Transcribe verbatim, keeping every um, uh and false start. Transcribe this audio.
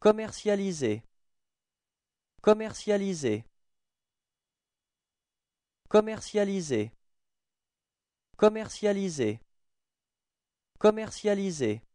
Commercialiser. Commercialiser. Commercialiser. Commercialiser. Commercialiser.